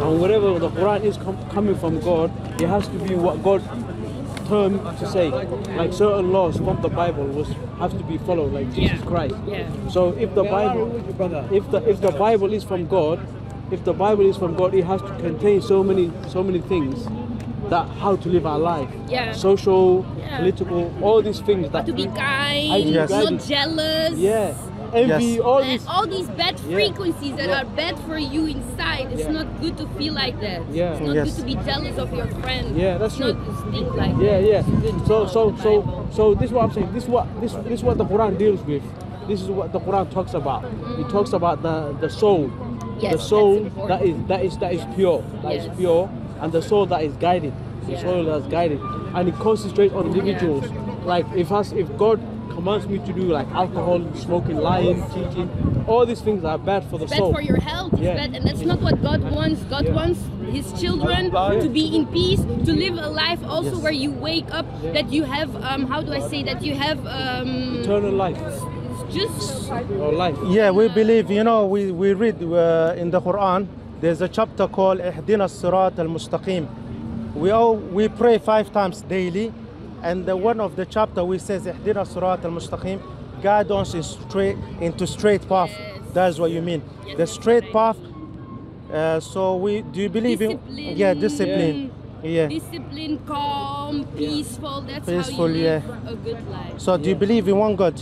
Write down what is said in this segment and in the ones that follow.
And wherever the Quran is coming from God, it has to be what God term to say, like certain laws from the Bible have to be followed, like Jesus Christ. So if the Bible is from God, it has to contain so many things that how to live our life, social, political, all these things. That how to be kind, not jealous. Envy, all these bad frequencies that are bad for you inside. It's not good to feel like that. It's not good to be jealous of your friend. That's not to think like that. So this is what I'm saying. This is what the Quran deals with. This is what the Quran talks about. It talks about the soul, the soul that is pure, that is pure, and the soul that is guided, the soul that's guided, and it concentrates on individuals. Like if God commands me to do like alcohol, smoking, lying, cheating, all these things are bad for the soul. Bad for your health, it's bad, and that's not what God wants. God wants His children to be in peace, to live a life also where you wake up, that you have, how do I say, that you have... eternal life. Just... Or life. Yeah, we believe, you know, we read in the Quran, there's a chapter called Ihdina as-sirat al-mustaqim. We pray 5 times daily. And one of the chapter we says, "Ihdina as-sirat al-mustaqim," guide us into straight path. That's what you mean. The straight path. So we do you believe discipline. In? Yeah, discipline. Yeah. Discipline, calm, peaceful. That's how you live a good life. So do you believe in one God?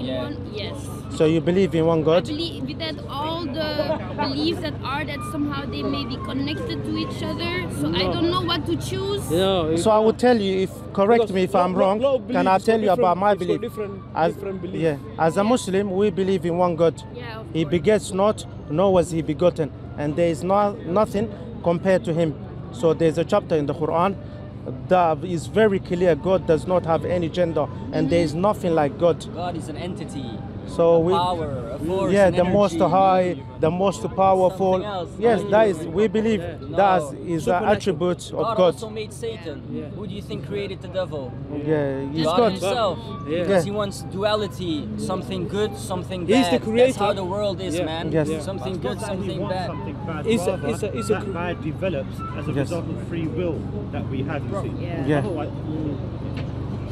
Yes. So you believe in one God? I believe that all the beliefs that are that somehow they may be connected to each other. So I don't know what to choose. So I will tell you, correct me if I'm wrong, can I tell you about my belief? Different beliefs. As a Muslim, we believe in one God. He begets not, nor was he begotten. And there is nothing compared to him. So there's a chapter in the Quran that is very clear. God does not have any gender. And there is nothing like God. God is an entity. So the most high, the most powerful. We believe that is an attribute of God. God also made Satan. Who do you think created the devil? He's God himself. Because he wants duality, something good, something bad. He's the creator. That's how the world is, man. Something good, something bad. That bad develops as a result of free will that we have.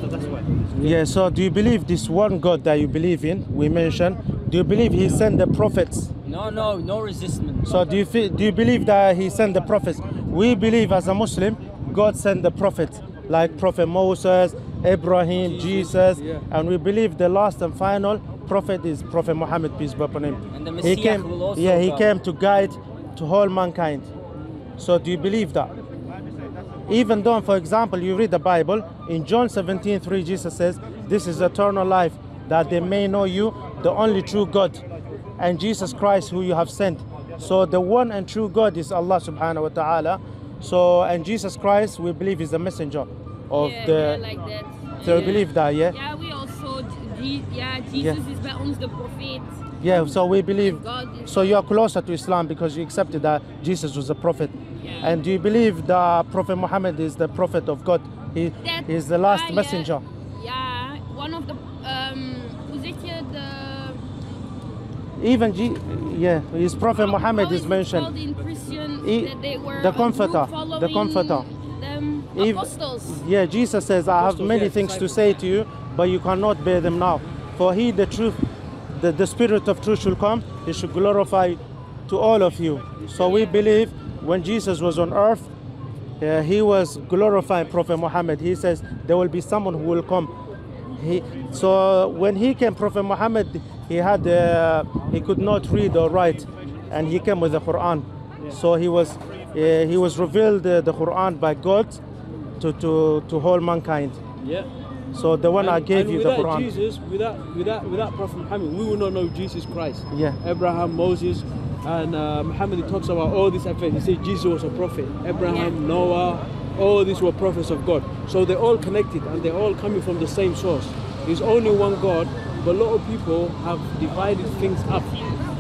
So that's why. So do you believe this one God that you believe in, we mentioned, do you believe he sent the prophets? No resistance. So do you believe that he sent the prophets? We believe as a Muslim, God sent the prophets, like Prophet Moses, Abraham, Jesus, and we believe the last and final prophet is Prophet Muhammad, peace be upon him. And the Messiah will also come. He came to guide to whole mankind. So do you believe that? Even though, for example, you read the Bible, in John 17:3, Jesus says, this is eternal life, that they may know you, the only true God, and Jesus Christ, who you have sent. So the one and true God is Allah subhanahu wa ta'ala. So, and Jesus Christ, we believe, is the messenger of the... So we believe that, we also, Jesus is by us the prophet. So we believe, so you are closer to Islam because you accepted that Jesus was a prophet. And do you believe that Prophet Muhammad is the prophet of God? He is the last messenger. One of the his Prophet Muhammad is mentioned. In Christian, that they were the comforter, the comforter. Apostles. Jesus says, "I have many things to say to you, but you cannot bear them now. For he, the truth, the Spirit of truth, shall come. He should glorify to all of you." So we believe. When Jesus was on earth, he was glorifying Prophet Muhammad. He says, there will be someone who will come. So when he came, Prophet Muhammad, he could not read or write, and he came with the Quran. So he was revealed the Quran by God to whole mankind. So the one I gave you, the Quran. Jesus, without Prophet Muhammad, we will not know Jesus Christ. Abraham, Moses, and Muhammad, he talks about all these affairs. He said Jesus was a prophet. Abraham, Noah, all these were prophets of God. So they're all connected and they're all coming from the same source. There's only one God, but a lot of people have divided things up.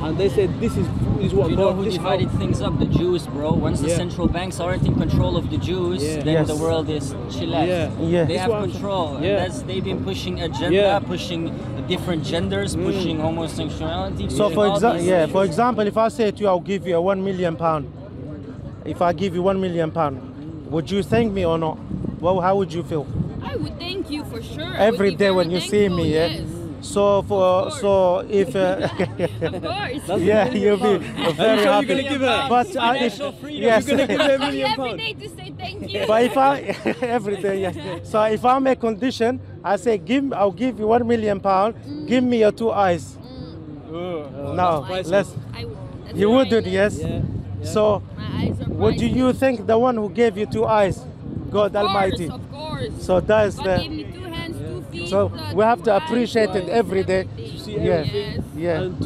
And they said this is what God... who divided things up? The Jews, bro. Once the central banks aren't in control of the Jews, then the world is chillax. They have control. They've been pushing agenda, pushing different genders, pushing homosexuality. So for example, if I say to you, I'll give you £1 million if I give you £1 million, would you thank me or not? Well, how would you feel? I would thank you for sure. Every day when you see me, yeah. Yes. So for if yeah, you'll be very happy. You're gonna give her. But if, yes, you're gonna give her £1 million. Every day to say thank you. But if I every day, yeah. So if I'm a condition, I say give. I'll give you £1 million. Give me your two eyes. Now let's. You wouldn't, yes. Yeah, yeah. So what do you think? The one who gave you two eyes, God Almighty. Of course. So that's the. So we have to appreciate it every day. To see everything, yeah. And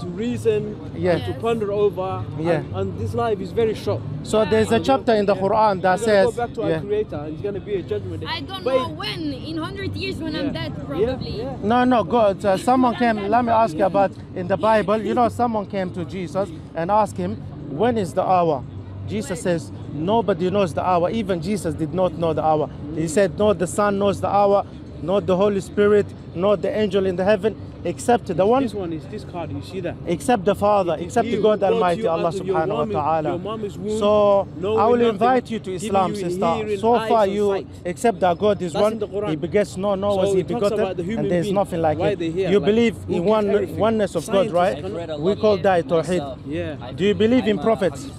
to reason, yeah. And to ponder over. Yeah. And this life is very short. So there's a chapter in the Quran that says, go back to our Creator, and it's going to be a judgment. I don't know when, in 100 years when I'm dead, probably. Yeah. Yeah. No, no, God, someone came, let me ask you about, in the Bible, you know, someone came to Jesus and asked him, when is the hour? Jesus says, nobody knows the hour. Even Jesus did not know the hour. He said, no, the Son knows the hour. Not the Holy Spirit, not the angel in the heaven, except the one. This one is this card, you see that? Except the Father, except the God Almighty, Allah subhanahu wa ta'ala. So I will invite you to Islam, sister. So far you accept that God is one, He begets no, no was He begotten, and there is nothing like it. You believe in oneness of God, right? We call that Tawhid. Do you believe in prophets?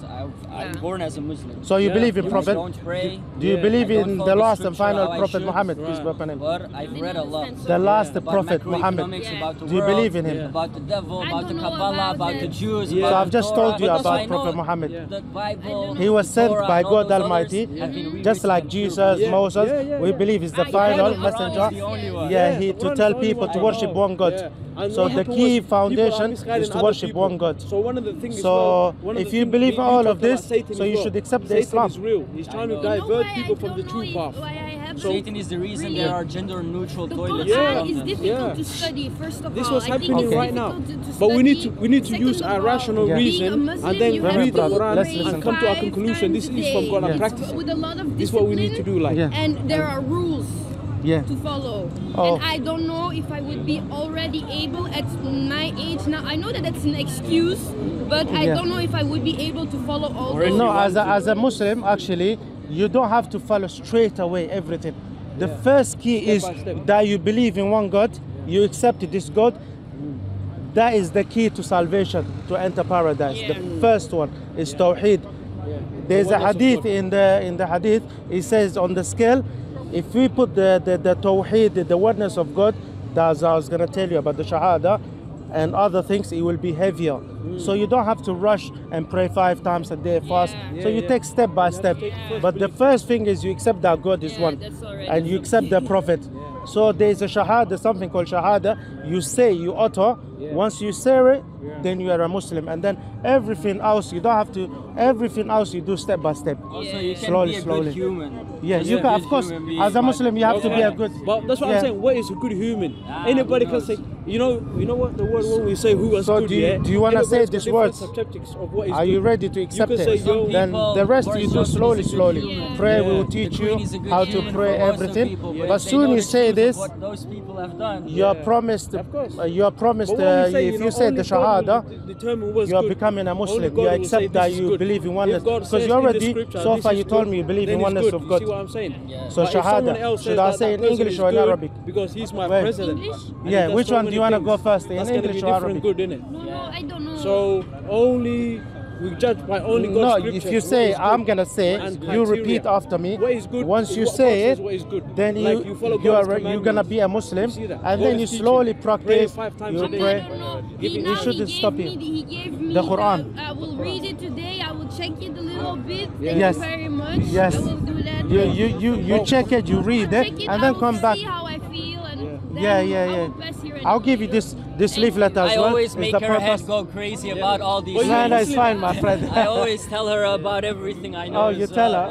I'm born as a Muslim. So you believe in Prophet? Don't pray. Do you believe in the last and final Prophet Muhammad? Peace be upon him. But I've read a lot. The last Prophet Muhammad. Do you believe in him? About the devil, about the Kabbalah, about the Jews. So I've just told you about Prophet Muhammad. The Bible. He was sent by God Almighty, just like Jesus, Moses. We believe he's the final messenger. Yeah, he to tell people to worship one God. So the key foundation is to worship one God. So one of the things. So if you believe all of this, so you should accept the Islam. Satan is real. He's trying to divert people from the true path. So Satan is the reason there are gender-neutral toilets. Yeah, it's difficult to study. First of all, this was happening right now. But we need to use our rational reason and then read the Quran and come to our conclusion. This is from God and practice. With a lot of discipline. This is what we need to do. Like, and there are rules. Yeah. To follow. Oh. And I don't know if I would be already able at my age now. I know that that's an excuse, but I don't know if I would be able to follow all those. No, as a Muslim, actually, you don't have to follow straight away everything. The first key is that you believe in one God, you accept this God. That is the key to salvation, to enter paradise. Yeah. The first one is Tawheed. Yeah. There's a hadith in the hadith, it says on the scale, if we put the Tawheed, the oneness of God, as I was going to tell you about the Shahada and other things, it will be heavier. So you don't have to rush and pray 5 times a day fast. Yeah. So you take step by step. But the first thing is you accept that God is one. And you accept the Prophet. So there is a Shahada, something called Shahada. You say, you utter. Once you say it, then you are a Muslim. And then everything else, you don't have to, everything else you do step by step. Also, you can slowly, be a slowly. Good human. Yes, you can, of course. As a Muslim, you have to be a good. But that's what I'm saying. What is a good human? Anybody can say, you know what the word when we say who is good. Do you want to say these words? Are you ready to accept it? Then the rest you do slowly, slowly. Prayer will teach you how to pray everything. But soon you say this, you are promised. You are promised. If you say the Shahada, you are becoming a Muslim. You accept that you believe in oneness. Because you already, so far you told me you believe in oneness of God. What I'm saying? Yeah. So but Shahada, should I say in English or in Arabic? Because he's my president. Yeah, which one do you want to go first? In English or Arabic? Good, isn't it? No, I don't know. So only we judge by only God's scripture. No, if you say, I'm going to say, you repeat after me. Once you say it, then you're going to be a Muslim. And then you slowly practice, you pray. You shouldn't stop it. The Quran. I will read it today. I will check it a little bit. Thank you very much. Yes. I will do that. You check it, you read it, and then come back. I'll give you this leaflet as well. I always make her head go crazy about all these things. No, it's fine, my friend. I always tell her about everything I know. Oh, you tell her?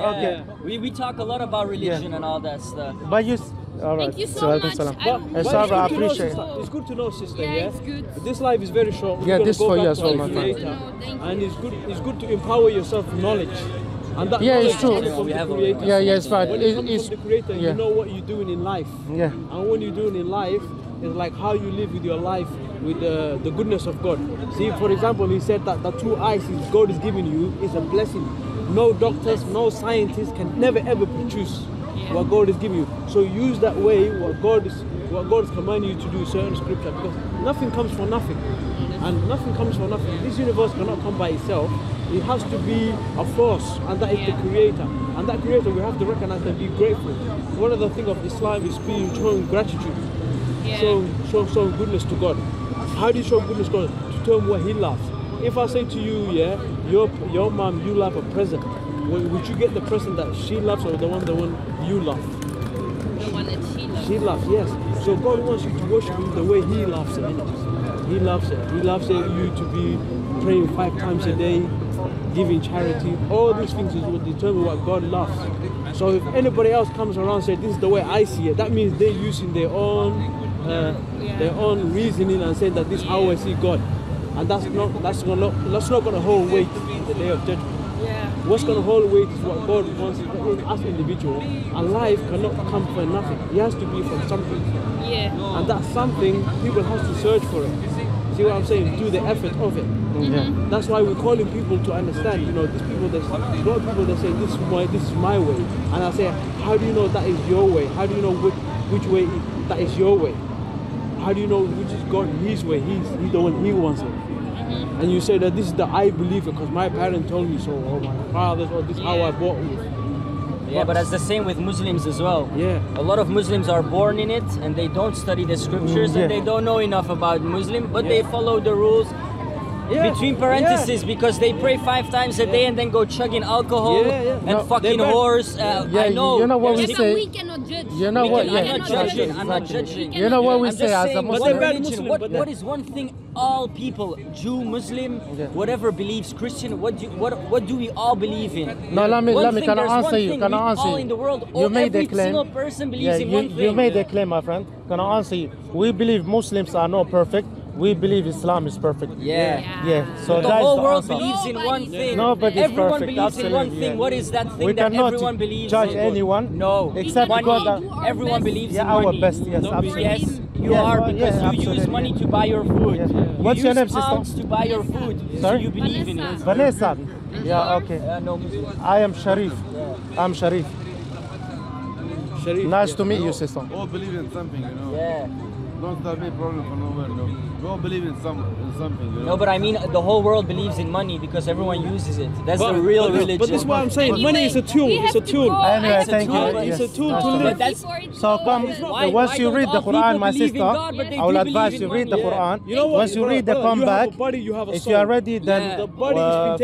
Okay. We talk a lot about religion and all that stuff. But you... All right. Thank you so much. I appreciate it. It's good to know, sister. Yeah, it's good. This life is very short. Yeah, this for you as well, my friend. And it's good to empower yourself with knowledge. And that it's true. Yeah, it's fine. When you come from the Creator, you know what you're doing in life. Yeah. And when you're doing in life, it's like how you live with your life, with the goodness of God. See, for example, he said that the two eyes God is giving you is a blessing. No doctors, no scientists can never ever produce what God is giving you. So use that way what God is commanding you to do, certain scripture, because nothing comes for nothing. And nothing comes for nothing. This universe cannot come by itself. It has to be a force, and that is the Creator. And that Creator, we have to recognize and be grateful. One of the things of Islam is being showing gratitude. Yeah. Show goodness to God. How do you show goodness to God? To tell him what he loves. If I say to you, yeah, your mom, you love a present, would you get the present that she loves or the one you love? The one that she loves. She loves, yes. So God wants you to worship him the way he loves it. He loves it. He loves it, you to be praying 5 times a day, giving charity. All these things will determine what God loves. So if anybody else comes around and says, this is the way I see it, that means they're using their own reasoning and saying that this is how I see God. And that's not going to hold weight in the day of judgment. What's going to hold weight is what God wants from us individual. And life cannot come from nothing. It has to be from something. Yeah. And that something, people have to search for it. See what I'm saying? Do the effort of it. Mm-hmm. That's why we're calling people to understand, you know, these people, there's a lot of people that say, this is my way. And I say, how do you know that is your way? How do you know which way that is your way? How do you know which is God, his way? He's the one, he wants it. Mm-hmm. And you say that this is the I believe it because my parents told me so, or my fathers, or this is how I bought it. Yeah, but it's the same with Muslims as well. Yeah. A lot of Muslims are born in it and they don't study the scriptures and they don't know enough about Muslim, but they follow the rules between parentheses because they pray 5 times a day and then go chugging alcohol and fucking whores. I know. You know what we say? We cannot judge. You know what? I'm not judging. I'm not judging. You know what we say as a Muslim? What is one thing all people, Jew, Muslim, whatever believes, Christian, what do we all believe in? No, let me. Can I answer you? Can I answer you? All in the world, you made every single person believes in one thing. You made a claim, my friend. Can I answer you? We believe Muslims are not perfect. We believe Islam is perfect. Yeah. So the whole world believes in one thing. Nobody is perfect. Everyone believes in one thing. What is that thing that everyone believes in? We cannot judge anyone. No. Except God. Everyone believes in money. Our best. Yes, absolutely. Yes, you are, because you use money to buy your food. What's your name, sister? To buy your food. So you believe in it. Vanessa. Yeah. Okay. I am Sharif. I'm Sharif. Sharif. Nice to meet you, sister. All believe in something, you know. Yeah. Don't have any problem for nowhere, no. We all believe in something. You know? No, but I mean the whole world believes in money because everyone uses it. That's the real religion. But this is what I'm saying. Money is a tool. It's a tool. Anyway, thank you. It's a tool to live. So come, once you read the Quran, my sister, I will advise you read the Quran. Once you read the comeback, if you are ready, then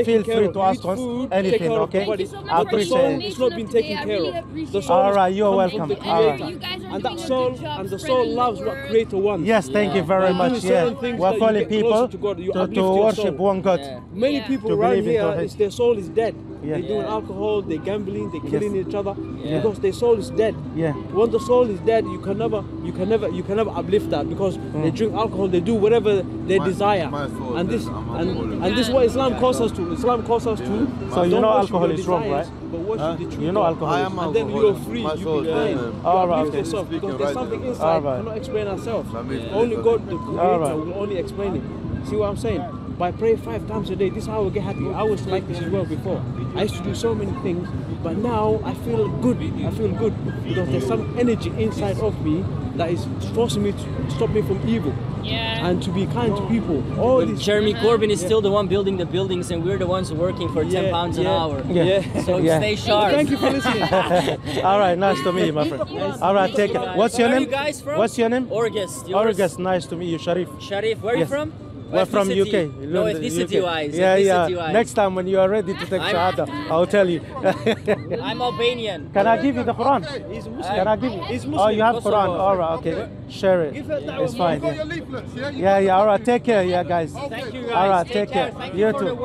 feel free to ask us anything, okay? I appreciate it. It's not been taken care of. All right, you're welcome. And that soul, and the soul loves what creates. One. Yes, thank you very much. Yeah. We're calling people to worship one God. Yeah. Many people around here, their soul is dead. Yeah. They're doing alcohol, they're gambling, they're killing each other because their soul is dead. Yeah. When the soul is dead, you can never uplift that because they drink alcohol, they do whatever they desire. And this is what Islam calls us to. Islam calls us to. So you know alcohol is wrong, right? But worship the truth. You know alcohol is wrong. And then you're free, you'll be fine. All right. Uplift yourself because there's something inside we cannot explain ourselves. Only God, the Creator, will only explain it. See what I'm saying? By praying 5 times a day, this is how I get happy. I was like this as well before. I used to do so many things, but now I feel good. I feel good because there's some energy inside of me that is forcing me to stop me from evil and to be kind to people. Jeremy Corbyn is still the one building the buildings, and we're the ones working for £10 an hour. So stay sharp. Thank you for listening. All right, nice to meet you, my friend. All right, take it. What's your name? You guys from? What's your name? Orgus, nice to meet you, Sharif. Sharif, where are you from? We're from UK. No, ethnicity-wise. Yeah. Next time when you are ready to take Shahada, I'll tell you. I'm Albanian. Can I give you the Quran? He's Muslim. Can I give you? He's Muslim. Oh, you have Quran. All right, okay. Share it. It's fine. Yeah. All right. Take care, guys. Thank you, guys. All right, take care. You too.